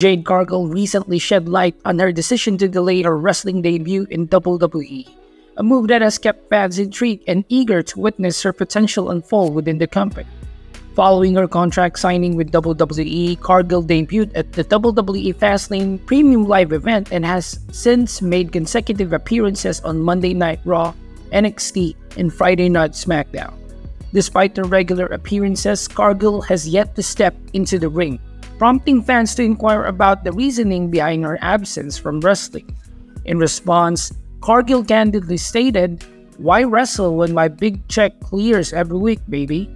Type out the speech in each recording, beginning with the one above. Jade Cargill recently shed light on her decision to delay her wrestling debut in WWE, a move that has kept fans intrigued and eager to witness her potential unfold within the company. Following her contract signing with WWE, Cargill debuted at the WWE Fastlane Premium Live event and has since made consecutive appearances on Monday Night Raw, NXT, and Friday Night SmackDown. Despite her regular appearances, Cargill has yet to step into the ring, prompting fans to inquire about the reasoning behind her absence from wrestling. In response, Cargill candidly stated, "Why wrestle when my big check clears every week, baby?"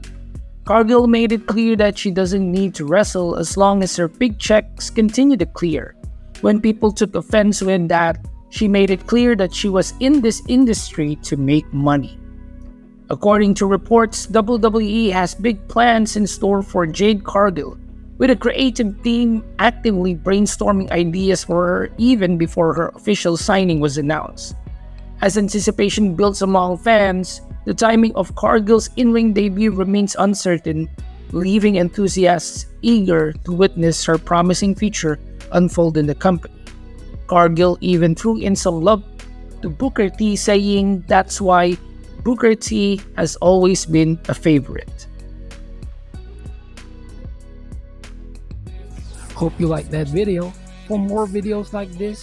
Cargill made it clear that she doesn't need to wrestle as long as her big checks continue to clear. When people took offense with that, she made it clear that she was in this industry to make money. According to reports, WWE has big plans in store for Jade Cargill, with a creative team actively brainstorming ideas for her even before her official signing was announced. As anticipation builds among fans, the timing of Cargill's in-ring debut remains uncertain, leaving enthusiasts eager to witness her promising future unfold in the company. Cargill even threw in some love to Booker T, saying that's why Booker T has always been a favorite. Hope you liked that video. For more videos like this,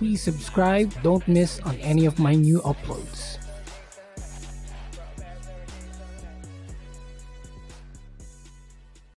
please subscribe. Don't miss on any of my new uploads.